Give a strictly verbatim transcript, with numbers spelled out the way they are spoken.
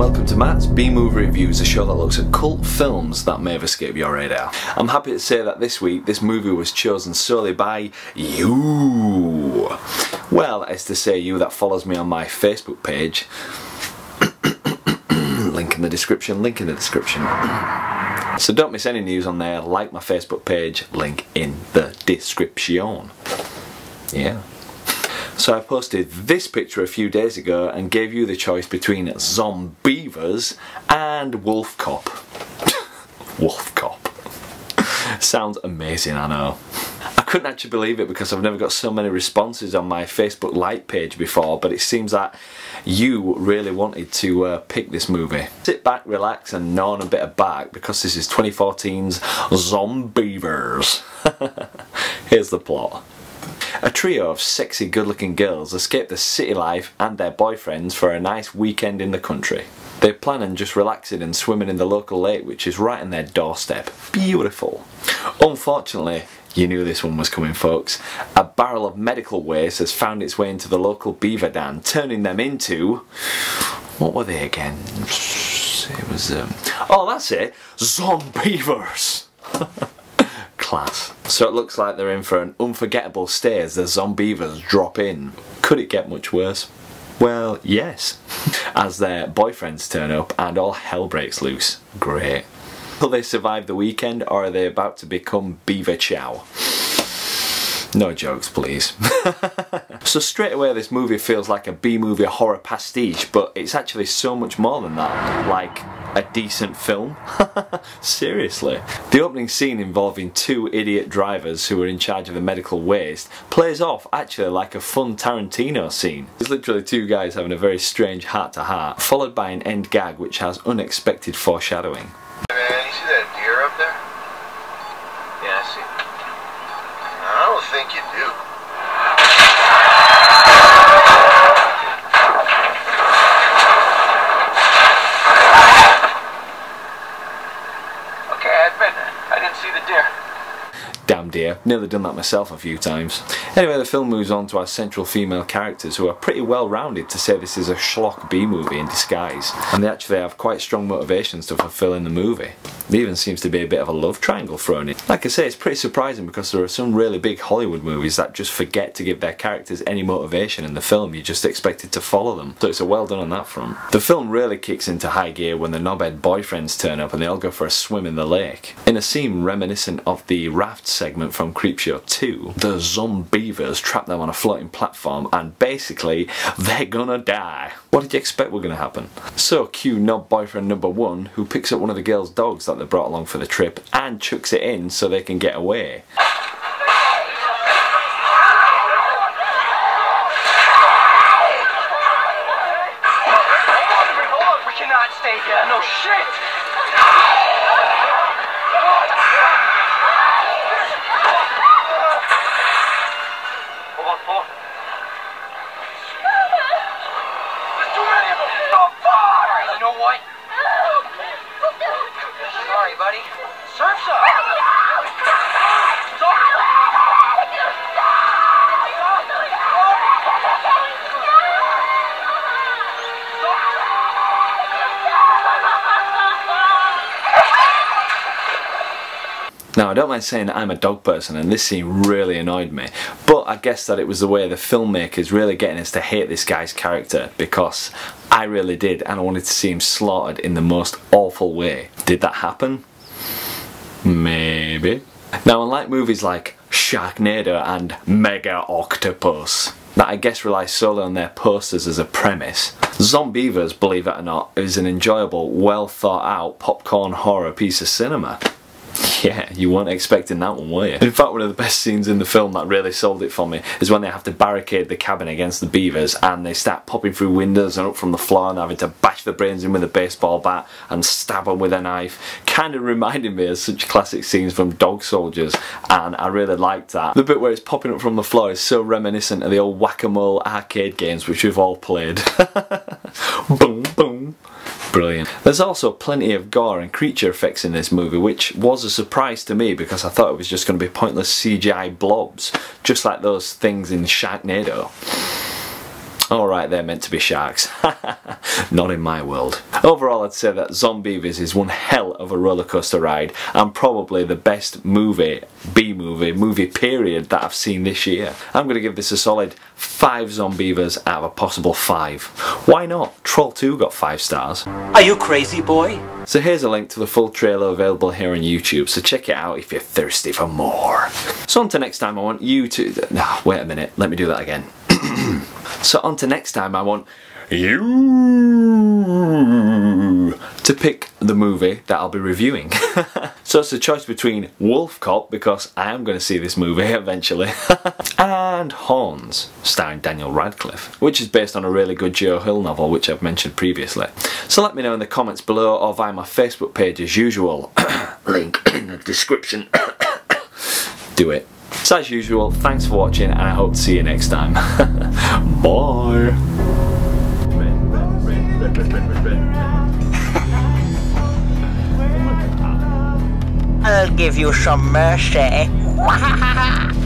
and welcome to Matt's B-Movie Reviews, a show that looks at cult films that may have escaped your radar. I'm happy to say that this week, this movie was chosen solely by you. Well, as to say you that follows me on my Facebook page. Link in the description, link in the description. So don't miss any news on there, like my Facebook page, link in the description. Yeah. So I posted this picture a few days ago and gave you the choice between Zombeavers and Wolf Cop. Wolf Cop. Sounds amazing, I know. I couldn't actually believe it because I've never got so many responses on my Facebook like page before, but it seems that you really wanted to uh, pick this movie. Sit back, relax and gnaw a bit of bark because this is twenty fourteen's Zombeavers. Here's the plot. A trio of sexy, good-looking girls escape the city life and their boyfriends for a nice weekend in the country. They plan on just relaxing and swimming in the local lake, which is right on their doorstep. Beautiful. Unfortunately, you knew this one was coming, folks. A barrel of medical waste has found its way into the local beaver dam, turning them into... what were they again? It was... Um... oh, that's it! Zombeavers! Class. So it looks like they're in for an unforgettable stay as the Zombeavers drop in. Could it get much worse? Well, yes. As their boyfriends turn up and all hell breaks loose. Great. Will they survive the weekend or are they about to become beaver chow? No jokes, please. So straight away this movie feels like a B-movie horror pastiche, but it's actually so much more than that. Like... a decent film? Seriously. The opening scene involving two idiot drivers who are in charge of the medical waste plays off actually like a fun Tarantino scene. It's literally two guys having a very strange heart to heart, followed by an end gag which has unexpected foreshadowing. Hey man, you see that deer up there? Yeah, I see. I don't think you do. Damn dear, nearly done that myself a few times. Anyway, the film moves on to our central female characters who are pretty well rounded to say this is a schlock B-movie in disguise, and they actually have quite strong motivations to fulfill in the movie. There even seems to be a bit of a love triangle thrown in. Like I say, it's pretty surprising because there are some really big Hollywood movies that just forget to give their characters any motivation in the film, you're just expected to follow them. So it's a well done on that front. The film really kicks into high gear when the knobhead boyfriends turn up and they all go for a swim in the lake. In a scene reminiscent of the rafts segment from Creepshow two, the Zombeavers trap them on a floating platform and basically they're gonna die. What did you expect were gonna happen? So cue knob boyfriend number one, who picks up one of the girls' dogs that they brought along for the trip and chucks it in so they can get away. We cannot stay here, no shit! Now, I don't mind saying that I'm a dog person and this scene really annoyed me, but I guess that it was the way the filmmakers really getting us to hate this guy's character, because I really did and I wanted to see him slaughtered in the most awful way. Did that happen? Maybe. Now, unlike movies like Sharknado and Mega Octopus, that I guess relies solely on their posters as a premise, Zombeavers, believe it or not, is an enjoyable, well thought out popcorn horror piece of cinema. Yeah, you weren't expecting that one, were you? In fact, one of the best scenes in the film that really sold it for me is when they have to barricade the cabin against the beavers and they start popping through windows and up from the floor and having to bash their brains in with a baseball bat and stab them with a knife. Kind of reminded me of such classic scenes from Dog Soldiers, and I really liked that. The bit where it's popping up from the floor is so reminiscent of the old whack-a-mole arcade games which we've all played. Boom, boom. Brilliant. There's also plenty of gore and creature effects in this movie, which was a surprise to me because I thought it was just going to be pointless C G I blobs, just like those things in Sharknado. Alright, they're meant to be sharks. Not in my world. Overall, I'd say that Zombeavers is one hell of a rollercoaster ride and probably the best movie, B-movie, movie period that I've seen this year. I'm going to give this a solid five Zombeavers out of a possible five. Why not? Troll two got five stars. Are you crazy, boy? So here's a link to the full trailer available here on YouTube, so check it out if you're thirsty for more. So on to next time, I want you to... Nah, wait a minute, let me do that again. So on to next time, I want you to pick the movie that I'll be reviewing. So it's a choice between Wolf Cop, because I am going to see this movie eventually, and Horns, starring Daniel Radcliffe, which is based on a really good Joe Hill novel, which I've mentioned previously. So let me know in the comments below or via my Facebook page as usual. Link in the description. Do it. So as usual, thanks for watching and I hope to see you next time. Bye. I'll give you some mercy.